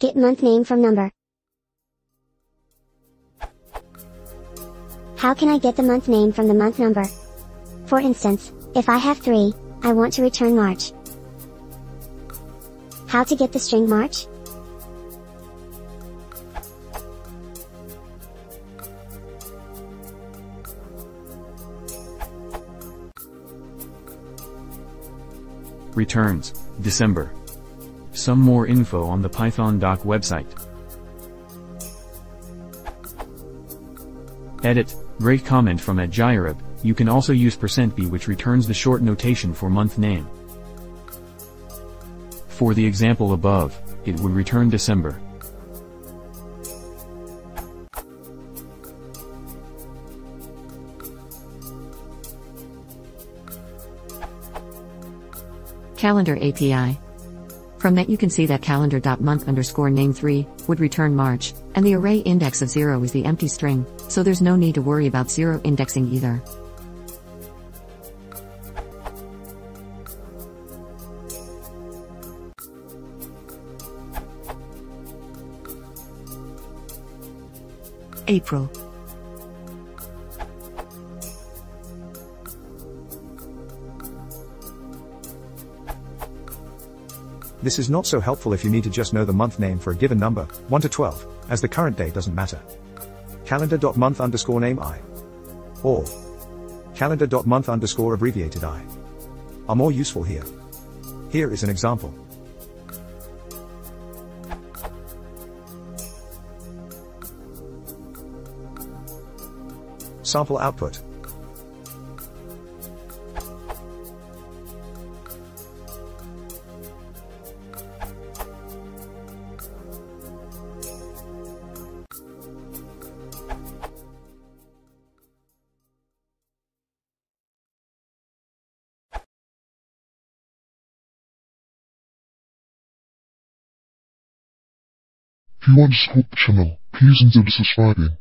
Get month name from number. How can I get the month name from the month number? For instance, if I have 3, I want to return March. How to get the string March? Returns, December. Some more info on the Python doc website. Edit, great comment from @Jairab, you can also use %b which returns the short notation for month name. For the example above, it would return December. Calendar API. From that you can see that calendar.month_name3 would return March, and the array index of 0 is the empty string, so there's no need to worry about 0 indexing either. April. This is not so helpful if you need to just know the month name for a given number, 1 to 12, as the current day doesn't matter. Calendar.month_name_i or calendar.month_abbreviated_i are more useful here. Here is an example. Sample output. If you want this help channel, please consider subscribing.